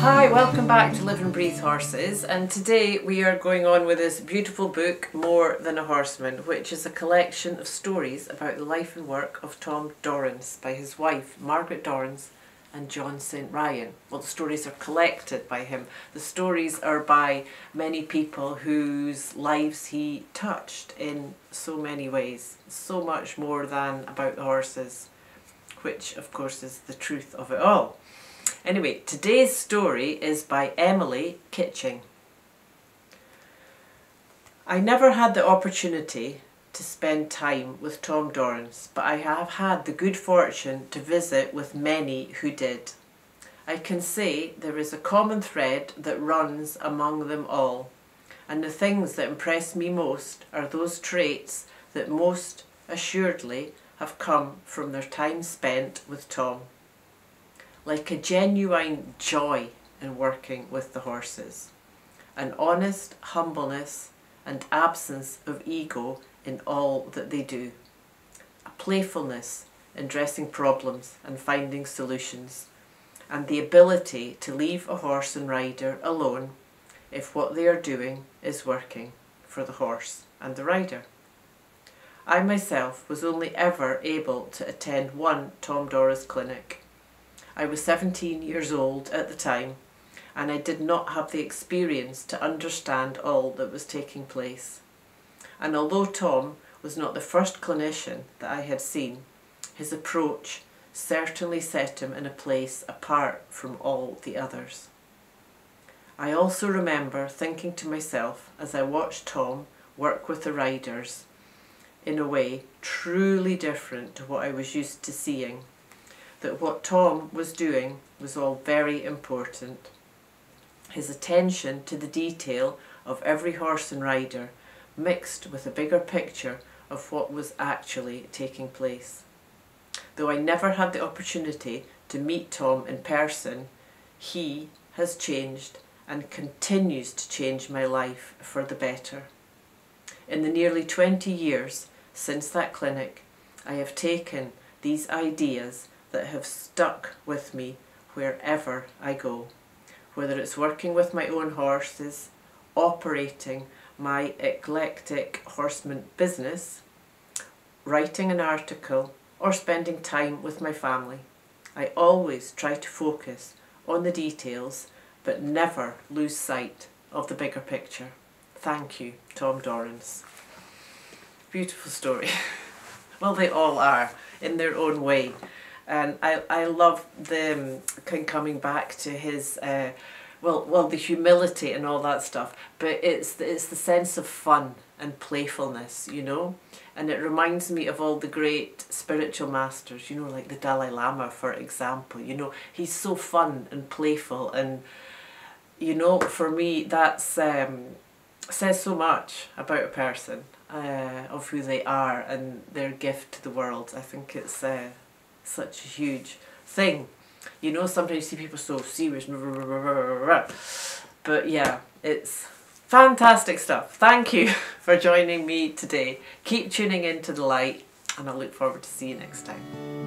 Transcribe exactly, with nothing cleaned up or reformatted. Hi, welcome back to Live and Breathe Horses, and today we are going on with this beautiful book, More Than a Horseman, which is a collection of stories about the life and work of Tom Dorrance by his wife, Margaret Dorrance, and John Saint Ryan. Well, the stories are collected by him. The stories are by many people whose lives he touched in so many ways, so much more than about the horses, which of course is the truth of it all. Anyway, today's story is by Emily Kitching. I never had the opportunity to spend time with Tom Dorrance, but I have had the good fortune to visit with many who did. I can say there is a common thread that runs among them all, and the things that impress me most are those traits that most assuredly have come from their time spent with Tom. Like a genuine joy in working with the horses, an honest humbleness and absence of ego in all that they do, a playfulness in dressing problems and finding solutions, and the ability to leave a horse and rider alone if what they are doing is working for the horse and the rider. I myself was only ever able to attend one Tom Dorrance clinic. I was seventeen years old at the time, and I did not have the experience to understand all that was taking place. And although Tom was not the first clinician that I had seen, his approach certainly set him in a place apart from all the others. I also remember thinking to myself as I watched Tom work with the riders in a way truly different to what I was used to seeing, that what Tom was doing was all very important. His attention to the detail of every horse and rider mixed with a bigger picture of what was actually taking place. Though I never had the opportunity to meet Tom in person, he has changed and continues to change my life for the better. In the nearly twenty years since that clinic, I have taken these ideas that have stuck with me wherever I go, whether it's working with my own horses, operating my eclectic horseman business, writing an article, or spending time with my family. I always try to focus on the details but never lose sight of the bigger picture. Thank you, Tom Dorrance. Beautiful story. Well, they all are in their own way. And I, I love them kind of coming back to his, uh, well, well, the humility and all that stuff. But it's, it's the sense of fun and playfulness, you know. And it reminds me of all the great spiritual masters, you know, like the Dalai Lama, for example. You know, he's so fun and playful. And, you know, for me, that's um, says so much about a person, uh, of who they are and their gift to the world. I think it's... Uh, such a huge thing. You know, sometimes you see people so serious, but yeah, it's fantastic stuff. Thank you for joining me today. Keep tuning into the light, and I look forward to see you next time.